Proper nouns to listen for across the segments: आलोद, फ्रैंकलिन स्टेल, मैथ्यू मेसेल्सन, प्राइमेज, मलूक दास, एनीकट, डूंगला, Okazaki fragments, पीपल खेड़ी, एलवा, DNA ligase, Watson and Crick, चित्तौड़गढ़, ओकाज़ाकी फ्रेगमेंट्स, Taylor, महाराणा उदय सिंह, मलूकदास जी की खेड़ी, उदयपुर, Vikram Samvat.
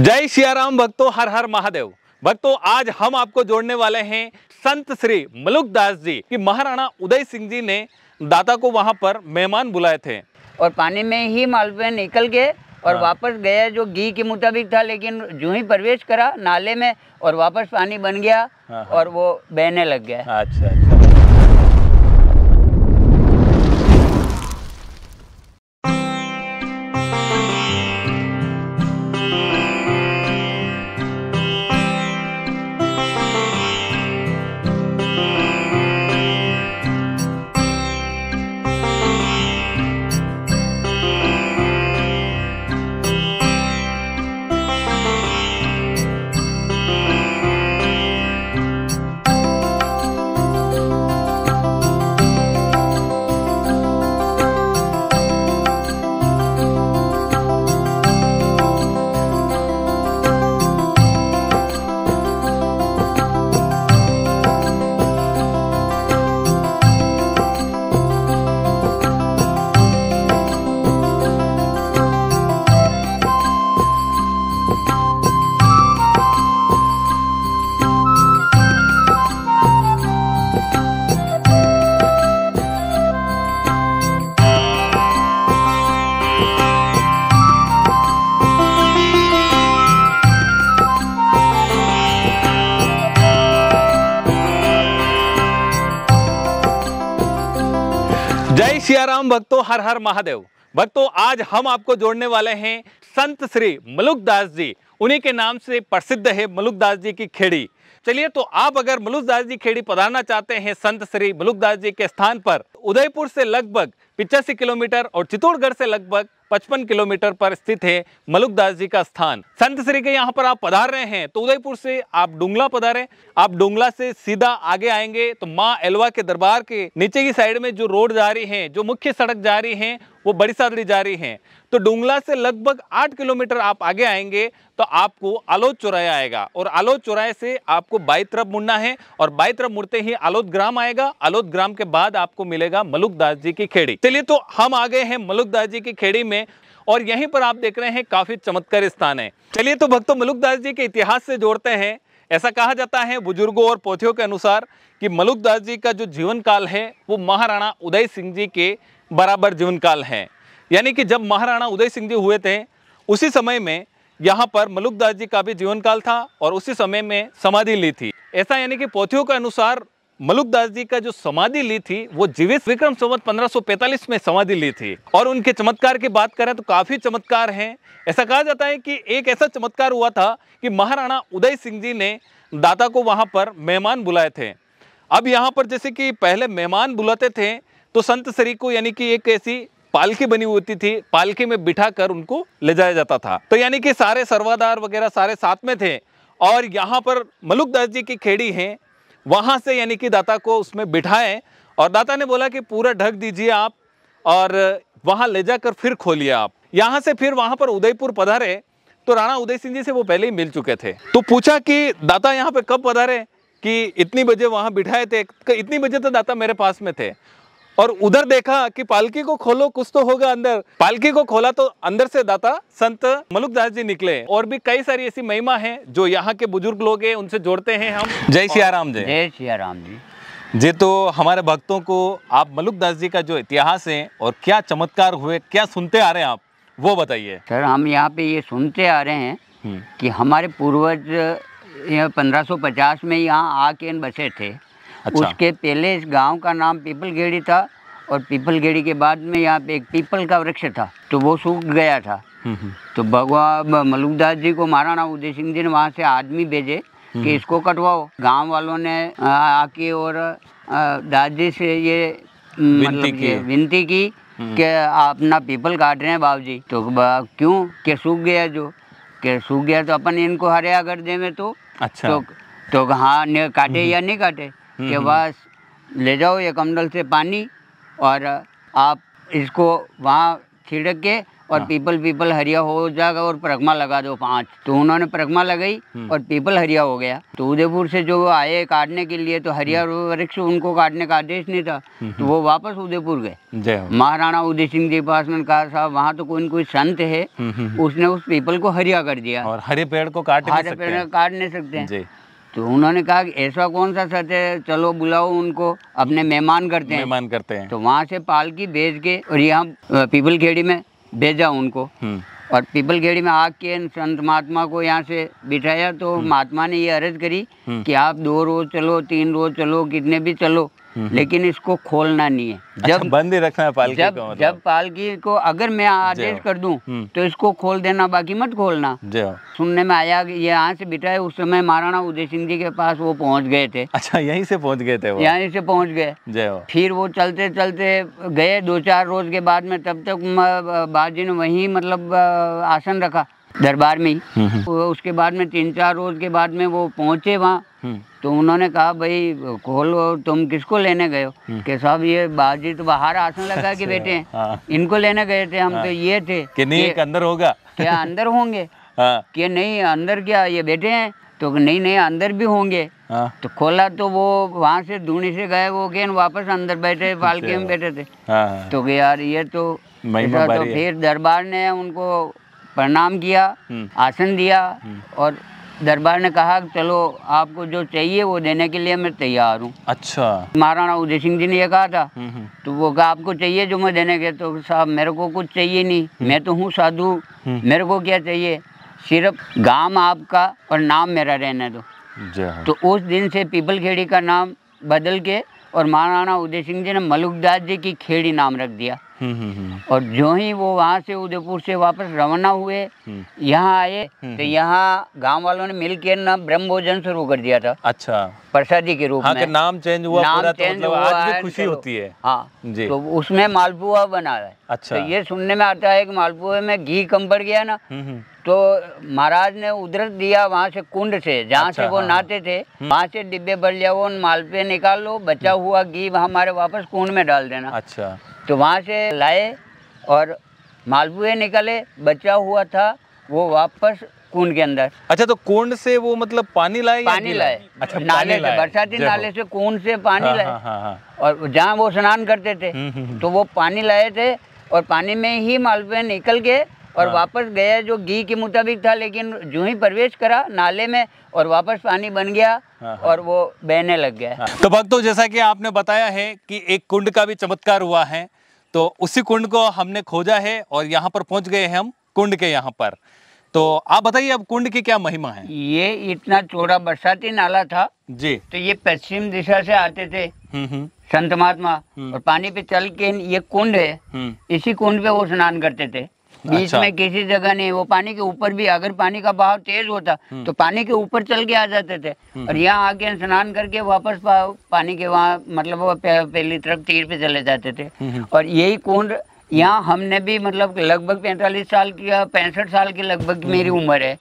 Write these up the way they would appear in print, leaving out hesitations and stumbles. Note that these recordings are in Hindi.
जय सियाराम भक्तों, हर हर महादेव। भक्तों, आज हम आपको जोड़ने वाले हैं संत श्री मलूकदास जी की। महाराणा उदय सिंह जी ने दाता को वहां पर मेहमान बुलाए थे और पानी में ही मालवे निकल गए और वापस गया जो घी के मुताबिक था, लेकिन जो ही प्रवेश करा नाले में और वापस पानी बन गया और वो बहने लग गया। अच्छा, जय सियाराम भक्तों, हर हर महादेव। भक्तों, आज हम आपको जोड़ने वाले हैं संत श्री मलूकदास जी। उन्हीं के नाम से प्रसिद्ध है मलूकदास जी की खेड़ी। चलिए, तो आप अगर मलूकदास जी खेड़ी पधारना चाहते हैं संत श्री मलूकदास जी के स्थान पर, उदयपुर से लगभग 85 किलोमीटर और चित्तौड़गढ़ से लगभग 55 किलोमीटर पर स्थित है मलूकदास जी का स्थान। संत श्री के यहाँ पर आप पधार रहे हैं तो उदयपुर से आप डूंगला पधारें। आप डूंगला से सीधा आगे आएंगे तो माँ एलवा के दरबार के नीचे की साइड में जो रोड जा रही है, जो मुख्य सड़क जा रही है, वो बड़ी सादड़ी जा रही है। तो डूंगला से लगभग 8 किलोमीटर आप आगे आएंगे तो आपको आलोद चौराया आएगा और आलोद चौराहे से आपको बाई तरफ मुड़ना है और बाई तरफ मुड़ते ही आलोद ग्राम आएगा। आलोद ग्राम के बाद आपको मिलेगा मलूकदास जी की खेड़ी। चलिए, तो हम आ गए हैं मलूकदास जी की खेड़ी में और यहीं पर आप देख रहे हैं काफी चमत्कार स्थान है। चलिए, तो भक्तों, मलूकदास जी के इतिहास से जोड़ते हैं। ऐसा कहा जाता है बुजुर्गों और पोथियों के अनुसार कि मलूकदास जी का जो जीवन काल है वो महाराणा उदय सिंह जी के बराबर जीवन काल है। यानी कि जब महाराणा उदय सिंह जी हुए थे उसी समय में यहाँ पर मलूकदास जी का भी जीवन काल था और उसी समय में समाधि ली थी। ऐसा यानी कि पोथियों के अनुसार मलूकदास जी का जो समाधि ली थी वो जीवित विक्रम संवत 1545 में समाधि ली थी। और उनके चमत्कार की बात करें तो काफी चमत्कार हैं। ऐसा कहा जाता है कि एक ऐसा चमत्कार हुआ था कि महाराणा उदय सिंह जी ने दाता को वहाँ पर मेहमान बुलाए थे। अब यहाँ पर जैसे कि पहले मेहमान बुलाते थे तो संत श्री को यानी कि एक ऐसी पालकी बनी होती थी, पालकी में बिठाकर उनको ले जाया जाता था। तो यानी कि सारे सर्वाधार वगैरह सारे साथ में थे और यहाँ पर मलूकदास जी की खेड़ी है, वहाँ से यानी कि दाता को उसमें बिठाए और दाता ने बोला कि पूरा ढक दीजिए आप और वहाँ ले जाकर फिर खोलिए आप। यहाँ से फिर वहाँ पर उदयपुर पधारे तो राणा उदय सिंह जी से वो पहले ही मिल चुके थे। तो पूछा कि दाता यहाँ पे कब पधारे कि इतनी बजे वहाँ बिठाए थे, इतनी बजे तो दाता मेरे पास में थे। और उधर देखा कि पालकी को खोलो, कुछ तो होगा अंदर। पालकी को खोला तो अंदर से दाता संत मलूकदास जी निकले। और भी कई सारी ऐसी महिमा है जो यहाँ के बुजुर्ग लोग हैं, उनसे जोड़ते हैं हम। जय सियाराम जी। जय सियाराम जी। जी, तो हमारे भक्तों को आप मलूकदास जी का जो इतिहास है और क्या चमत्कार हुए, क्या सुनते आ रहे हैं आप, वो बताइए। सर, हम यहाँ पे ये सुनते आ रहे हैं कि हमारे पूर्वज 1550 में यहाँ आके बसे थे। अच्छा। उसके पहले इस गांव का नाम पीपल खेड़ी था और पीपल खेड़ी के बाद में यहाँ पे एक पीपल का वृक्ष था तो वो सूख गया था। तो भगवान मलूकदास जी को महाराणा उदय सिंह जी ने वहाँ से आदमी भेजे कि इसको कटवाओ। गांव वालों ने आके और दास जी से ये विनती की कि अपना पीपल काट रहे हैं बाबू जी। तो क्यों के सूख गया, जो के सूख गया तो अपन इनको हरा कर देवे तो। अच्छा। तो हाँ, काटे या नहीं काटे के पास ले जाओ ये कमंडल से पानी और आप इसको वहाँ छिड़क के और पीपल हरिया हो जाएगा और प्रगमा लगा दो 5। तो उन्होंने प्रगमा लगाई और पीपल हरिया हो गया। तो उदयपुर से जो आए काटने के लिए तो हरिया वृक्ष उनको काटने का आदेश नहीं था, तो वो वापस उदयपुर गए। महाराणा उदय सिंह जी पास में कहा साहब वहाँ तो कोई संत है, उसने उस पीपल को हरिया कर दिया और हरे पेड़ को काट नहीं सकते। तो उन्होंने कहा कि ऐसा कौन सा सच है, चलो बुलाओ उनको, अपने मेहमान करते हैं। तो वहाँ से पालकी भेज के और यहाँ पीपल खेड़ी में भेजा उनको, और पीपल खेड़ी में आके संत महात्मा को यहाँ से बिठाया। तो महात्मा ने ये अर्ज करी कि आप 2 रोज चलो, 3 रोज चलो, कितने भी चलो, लेकिन इसको खोलना नहीं है। जब अच्छा, बंद ही रखना है पालकी को, मतलब। जब पालकी को अगर मैं आदेश कर दूं तो इसको खोल देना, बाकी मत खोलना। सुनने में आया कि यहाँ से बिठाए। उस समय महाराणा उदय सिंह जी के पास वो पहुँच गए थे। अच्छा, यहीं से पहुँच गए थे? यहीं से पहुँच गए। फिर वो चलते चलते गए 2-4 रोज के बाद में, तब तक बाजी ने वही मतलब आसन रखा दरबार में ही। उसके बाद में 3-4 रोज के बाद में वो पहुँचे वहाँ। तो उन्होंने कहा भाई खोलो, तुम किसको लेने गए हो? कि साहब ये बाजी तो बाहर आसन लगा के बैठे हैं, इनको लेने गए थे हम। तो ये थे कि नहीं कि अंदर होगा, क्या अंदर होंगे? कि नहीं अंदर क्या ये बैठे हैं? तो नहीं अंदर भी होंगे। तो खोला तो वो वहाँ से धूनी से गायब हो गए, वापस अंदर बैठे पालकी में बैठे थे। तो यार ये तो फिर दरबार ने उनको प्रणाम किया, आसन दिया, और दरबार ने कहा चलो आपको जो चाहिए वो देने के लिए मैं तैयार हूँ। अच्छा, महाराणा उदय सिंह जी ने ये कहा था। तो वो कहा आपको चाहिए जो मैं देने के? तो साहब मेरे को कुछ चाहिए नहीं, मैं तो हूँ साधु, मेरे को क्या चाहिए, सिर्फ गांव आपका और नाम मेरा रहने दो। तो उस दिन से पीपल खेड़ी का नाम बदल के और महाराणा उदय सिंह जी ने मलूकदास जी की खेड़ी नाम रख दिया। और जो ही वो वहाँ से उदयपुर से वापस रवाना हुए, यहाँ आए तो यहाँ गांव वालों ने मिलकर ना ब्रह्म भोजन शुरू कर दिया था। अच्छा, प्रसादी के रूप में। नाम चेंज हुआ, पूरा चेंज हुआ, आज भी खुशी होती है। हाँ जी। तो उसमें मालपुआ बना है। अच्छा, तो ये सुनने में आता है कि मालपुए में घी कम पड़ गया ना, तो महाराज ने उधरत दिया वहाँ से कुंड से, जहाँ अच्छा, से वो नहाते थे, वहाँ से डिब्बे भर जाओ, मालपुए निकाल लो, बचा हुआ घी हमारे वापस कुंड में डाल देना। अच्छा, तो वहाँ से लाए और मालपुए निकाले, बचा हुआ था वो वापस कुंड के अंदर। अच्छा, तो कुंड से वो मतलब पानी लाए? अच्छा, नाले से, बरसाती नाले से कुंड से पानी लाए, और जहाँ वो स्नान करते थे तो वो पानी लाए थे, और पानी में ही मालपुए निकल के और वापस गया जो घी के मुताबिक था। लेकिन जो ही प्रवेश करा नाले में और वापस पानी बन गया और वो बहने लग गया। तो भक्तों, जैसा कि आपने बताया है कि एक कुंड का भी चमत्कार हुआ है, तो उसी कुंड को हमने खोजा है और यहाँ पर पहुँच गए हैं हम, कुंड के यहाँ पर। तो आप बताइए अब कुंड की क्या महिमा है? ये इतना चौड़ा बरसाती नाला था जी, तो ये पश्चिम दिशा से आते थे संत महात्मा, और पानी पे चल के ये कुंड है, इसी कुंड पे वो स्नान करते थे। बीच अच्छा। में किसी जगह नहीं, वो पानी के ऊपर भी, अगर पानी का बहाव तेज होता तो पानी के ऊपर चल के आ जाते थे, और यहाँ आके स्नान करके वापस पानी के वहाँ मतलब वो पहली तरफ तीर पे चले जाते थे। और यही कुंड यहाँ हमने भी मतलब लगभग 45 साल की या 65 साल की लगभग मेरी उम्र है,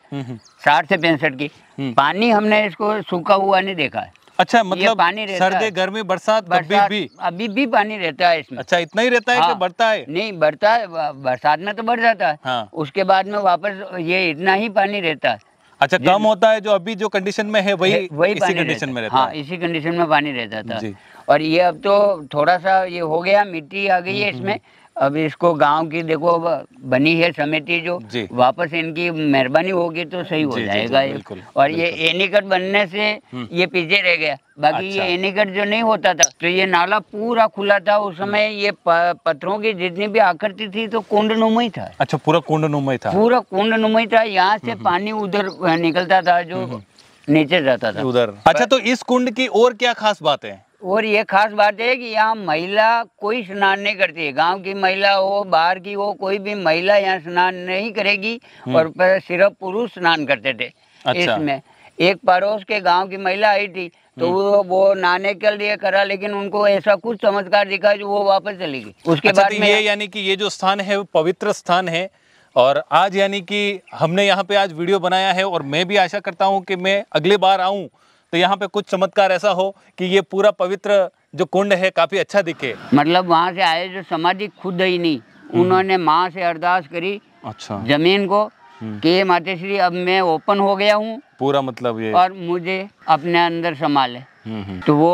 60 से 65 की, पानी हमने इसको सूखा हुआ नहीं देखा है। अच्छा, मतलब पानी सर्दी गर्मी बरसात अभी भी पानी रहता है इसमें? अच्छा, इतना ही रहता है कि बढ़ता है? नहीं, बढ़ता है, बरसात में तो बढ़ जाता है। हाँ। उसके बाद में वापस ये इतना ही पानी रहता है। अच्छा, कम होता है, जो अभी जो कंडीशन में है वही इसी कंडीशन में रहता है। हाँ, इसी कंडीशन में पानी रहता था। और ये अब तो थोड़ा सा ये हो गया, मिट्टी आ गई है इसमें। अब इसको गांव की देखो बनी है समिति, जो वापस इनकी मेहरबानी होगी तो सही हो जाएगा। और ये एनीकट बनने से ये पीछे रह गया, बाकी अच्छा। ये एनीकट जो नहीं होता था तो ये नाला पूरा खुला था। उस समय ये पत्थरों की जितनी भी आकृति थी तो कुंडनुमा ही था। अच्छा, पूरा कुंडनुमा था? पूरा कुंडनुमा था। यहाँ से पानी उधर निकलता था जो नीचे जाता था उधर। अच्छा, तो इस कुंड की और क्या खास बात है? और ये खास बात है कि यहाँ महिला कोई स्नान नहीं करती है, गांव की महिला हो बाहर की हो, कोई भी महिला यहाँ स्नान नहीं करेगी, और सिर्फ पुरुष स्नान करते थे। अच्छा। इसमें एक पड़ोस के गांव की महिला आई थी, तो वो नहाने के लिए करा, लेकिन उनको ऐसा कुछ चमत्कार दिखा जो वो वापस चली गई। उसके बाद में ये यानी कि ये जो स्थान है वो पवित्र स्थान है, और आज यानी कि हमने यहाँ पे आज वीडियो बनाया है, और मैं भी आशा करता हूँ कि मैं अगली बार आऊँ तो यहाँ पे कुछ चमत्कार ऐसा हो कि ये पूरा पवित्र जो कुंड है काफी अच्छा दिखे। मतलब वहाँ से आए जो समाधि खुद ही नहीं, उन्होंने माँ से अरदास करी अच्छा जमीन को कि माता श्री अब मैं ओपन हो गया हूँ पूरा मतलब ये और मुझे अपने अंदर संभाले। तो वो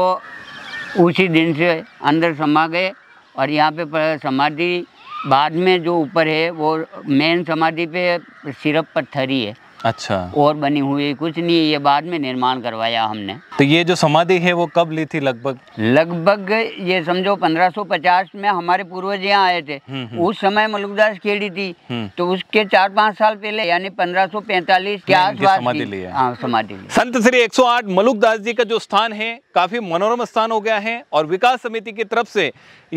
उसी दिन से अंदर समा गए और यहाँ पे समाधि बाद में जो ऊपर है वो मेन समाधि पे सिर्फ पत्थरी है अच्छा और बनी हुई कुछ नहीं है, ये बाद में निर्माण करवाया हमने। तो ये जो समाधि है वो कब ली थी लगभग ये समझो 1550 में हमारे पूर्वज यहाँ आए थे उस समय मलूकदास खेड़ी थी तो उसके 4-5 साल पहले यानी 1545 के आसपास समाधि ली। संत श्री 108 मलूकदास जी का जो स्थान है काफी मनोरम स्थान हो गया है और विकास समिति की तरफ से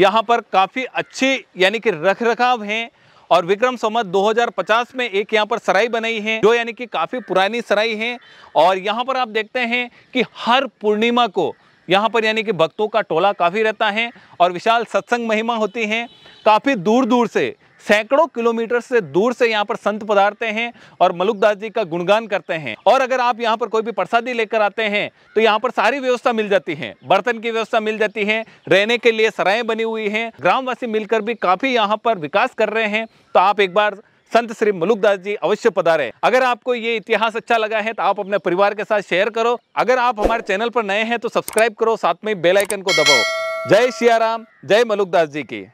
यहाँ पर काफी अच्छे यानी की रख रखाव है और विक्रम संवत 2050 में एक यहाँ पर सराय बनाई है जो यानी कि काफ़ी पुरानी सराय है और यहाँ पर आप देखते हैं कि हर पूर्णिमा को यहाँ पर यानी कि भक्तों का टोला काफ़ी रहता है और विशाल सत्संग महिमा होती है। काफ़ी दूर दूर से सैकड़ों किलोमीटर से दूर से यहाँ पर संत पधारते हैं और मलूकदास जी का गुणगान करते हैं और अगर आप यहाँ पर कोई भी प्रसादी लेकर आते हैं तो यहाँ पर सारी व्यवस्था मिल जाती है, बर्तन की व्यवस्था मिल जाती है, रहने के लिए सराय बनी हुई हैं। ग्रामवासी मिलकर भी काफी यहाँ पर विकास कर रहे हैं तो आप एक बार संत श्री मलूकदास जी अवश्य पधारें। अगर आपको ये इतिहास अच्छा लगा है तो आप अपने परिवार के साथ शेयर करो। अगर आप हमारे चैनल पर नए हैं तो सब्सक्राइब करो, साथ में बेल आइकन को दबाओ। जय सियाराम, जय मलूकदास जी की।